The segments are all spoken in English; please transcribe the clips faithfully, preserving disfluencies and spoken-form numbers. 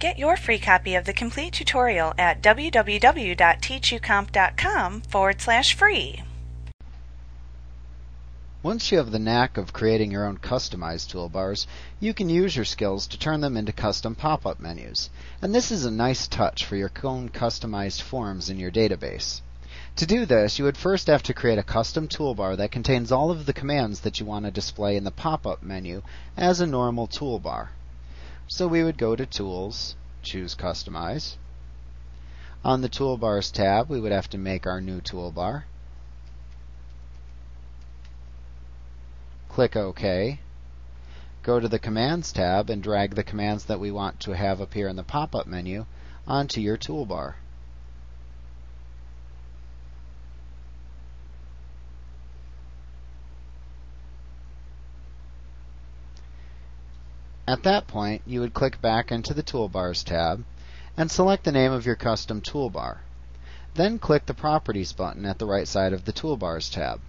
Get your free copy of the complete tutorial at www.teachucomp.com forward slash free. Once you have the knack of creating your own customized toolbars, you can use your skills to turn them into custom pop-up menus. And this is a nice touch for your own customized forms in your database. To do this, you would first have to create a custom toolbar that contains all of the commands that you want to display in the pop-up menu as a normal toolbar. So we would go to Tools, choose Customize. On the Toolbars tab, we would have to make our new toolbar. Click OK. Go to the Commands tab and drag the commands that we want to have appear in the pop-up menu onto your toolbar. At that point, you would click back into the Toolbars tab and select the name of your custom toolbar. Then click the Properties button at the right side of the Toolbars tab.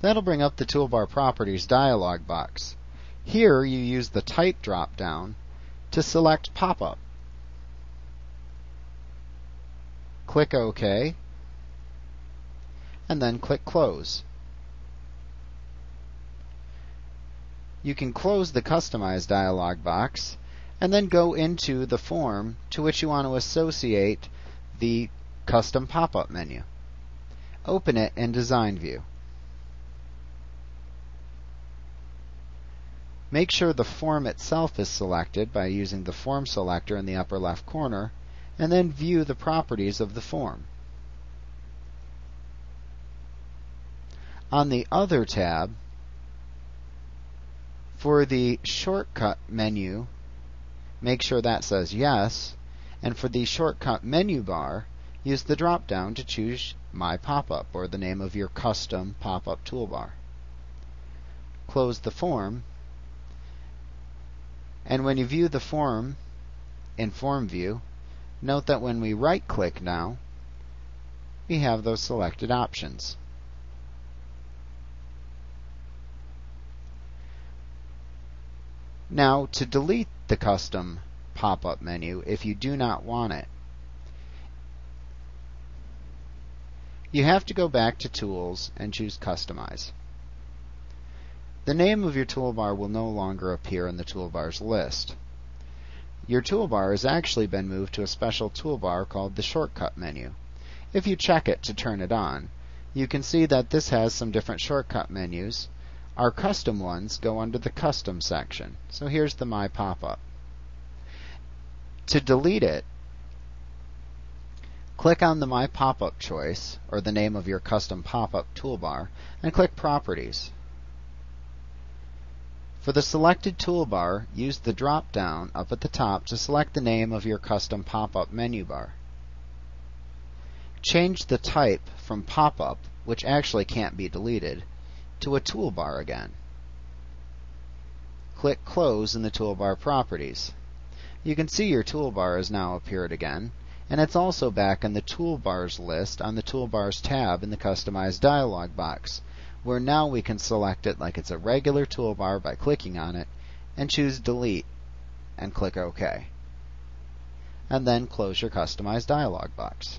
That'll bring up the Toolbar Properties dialog box. Here, you use the Type drop-down to select Pop-up. Click OK, and then click Close. You can close the Customize dialog box and then go into the form to which you want to associate the custom pop-up menu. Open it in Design View. Make sure the form itself is selected by using the form selector in the upper left corner, and then view the properties of the form. On the Other tab, for the shortcut menu, make sure that says yes, and for the shortcut menu bar, use the drop-down to choose My Pop-Up, or the name of your custom pop-up toolbar. Close the form, and when you view the form in Form View, note that when we right-click now, we have those selected options. Now, to delete the custom pop-up menu, if you do not want it, you have to go back to Tools and choose Customize. The name of your toolbar will no longer appear in the toolbars list. Your toolbar has actually been moved to a special toolbar called the Shortcut menu. If you check it to turn it on, you can see that this has some different shortcut menus. Our custom ones go under the Custom section. So here's the My Pop-Up. To delete it, click on the My Pop-Up choice, or the name of your custom pop-up toolbar, and click Properties. For the selected toolbar, use the drop-down up at the top to select the name of your custom pop-up menu bar. Change the type from Pop-Up, which actually can't be deleted, to a toolbar again. Click Close in the toolbar properties. You can see your toolbar has now appeared again, and it's also back in the toolbars list on the toolbars tab in the Customize dialog box, where now we can select it like it's a regular toolbar by clicking on it, and choose Delete, and click OK. And then close your Customize dialog box.